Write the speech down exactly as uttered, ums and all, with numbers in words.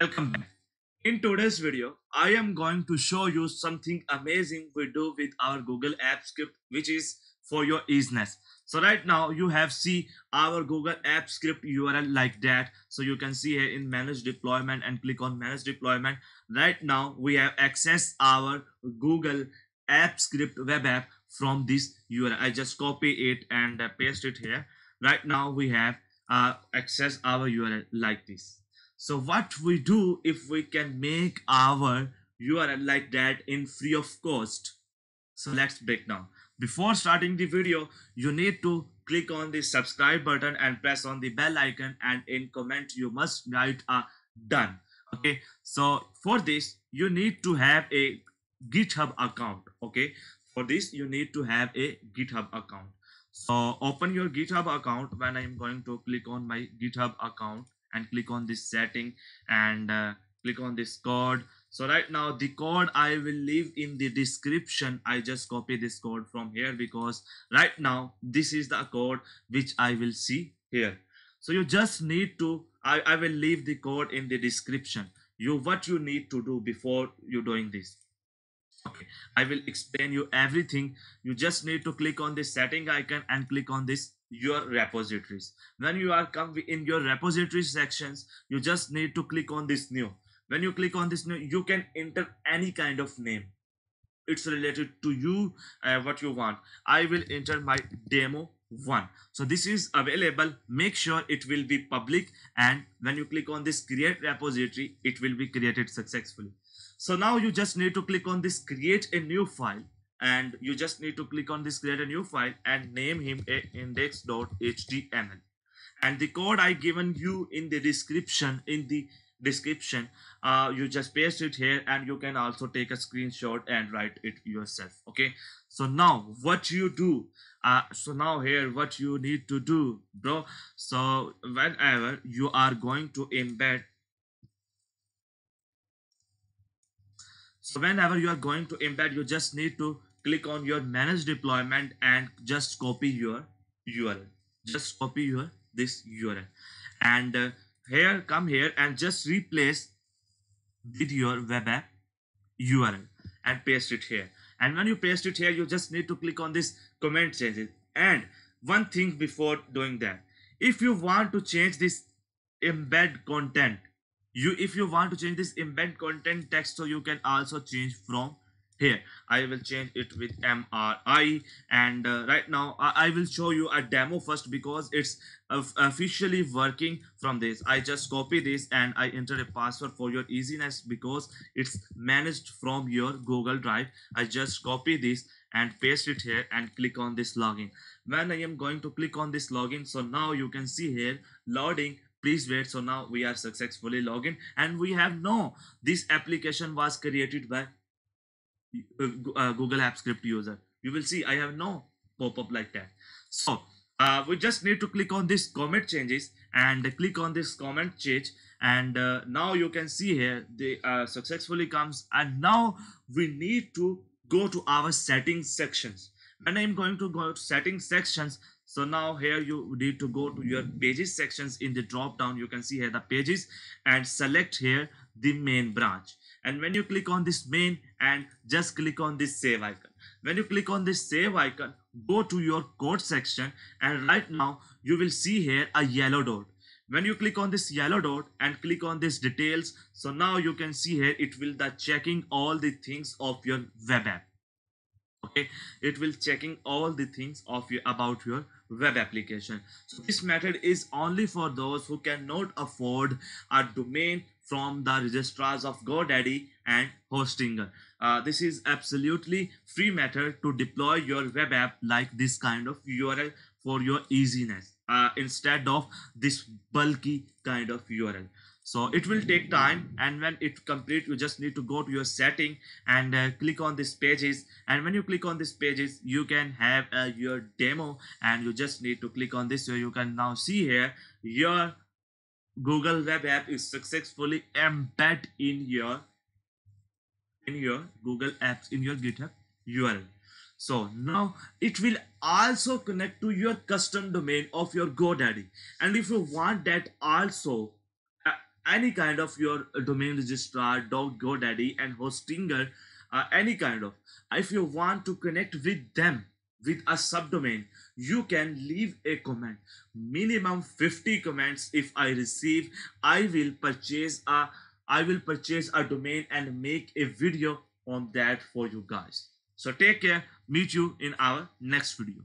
Welcome back. In today's video, I am going to show you something amazing we do with our Google App Script, which is for your easiness. So right now you have see our Google App Script U R L like that. So you can see here in manage deployment and click on manage deployment. Right now we have accessed our Google App Script web app from this U R L. I just copy it and paste it here. Right now we have uh, accessed our U R L like this. So what we do if we can make our U R L like that in free of cost? So let's break down. Before starting the video, you need to click on the subscribe button and press on the bell icon, and in comment you must write a done. Okay, so for this you need to have a GitHub account. Okay, for this you need to have a GitHub account. So open your GitHub account. When I am going to click on my GitHub account and click on this setting and uh, click on this code. So right now the code I will leave in the description. I just copy this code from here because right now this is the code which I will see here. So you just need to, I, I will leave the code in the description. You what you need to do before you doing this. Okay, I will explain you everything. You just need to click on this setting icon and click on this your repositories. When you are come in your repository sections, you just need to click on this new. When you click on this new, you can enter any kind of name. It's related to you, uh, what you want. I will enter my demo one. So this is available. Make sure it will be public, and when you click on this create repository, it will be created successfully. So now you just need to click on this create a new file, and you just need to click on this create a new file and name him a index dot H T M L, and the code I given you in the description in the description uh, you just paste it here, and you can also take a screenshot and write it yourself. Okay, so now what you do, uh, so now here what you need to do, bro. So whenever you are going to embed So whenever you are going to embed, you just need to click on your manage deployment and just copy your U R L. Just copy your this U R L, and uh, here come here and just replace with your web app U R L and paste it here. And when you paste it here, you just need to click on this comment changes. And one thing before doing that, if you want to change this embed content. You, if you want to change this embed content text, so you can also change from here. I will change it with M R I, and uh, right now I, I will show you a demo first because it's uh, officially working from this. I just copy this and I enter a password for your easiness because it's managed from your Google Drive. I just copy this and paste it here and click on this login. When I am going to click on this login, so now you can see here loading. Please wait. So now we are successfully logged in, and we have no this application was created by uh, Google App Script user. You will see I have no pop-up like that. So uh, we just need to click on this comment changes and click on this comment change, and uh, now you can see here they uh, successfully comes. And now we need to go to our settings sections. When I'm going to go to settings sections, so now here you need to go to your pages sections. In the drop down you can see here the pages and select here the main branch. And when you click on this main and just click on this save icon. When you click on this save icon, go to your code section, and right now you will see here a yellow dot. When you click on this yellow dot and click on this details, so now you can see here it will the checking all the things of your web app. Okay, it will checking all the things of you about your web application. So this method is only for those who cannot afford a domain from the registrars of GoDaddy and Hostinger. Uh, this is absolutely free method to deploy your web app like this kind of U R L for your easiness uh, instead of this bulky kind of U R L. So it will take time, and when it complete, you just need to go to your setting and uh, click on this pages. And when you click on this pages, you can have uh, your demo, and you just need to click on this. So you can now see here your Google web app is successfully embedded in your in your Google apps in your GitHub U R L. So now it will also connect to your custom domain of your GoDaddy, and if you want that also. any kind of your domain registrar, GoDaddy and Hostinger, uh, any kind of, if you want to connect with them with a subdomain, you can leave a comment. Minimum fifty comments if I receive, I will purchase a I will purchase a domain and make a video on that for you guys. So take care, meet you in our next video.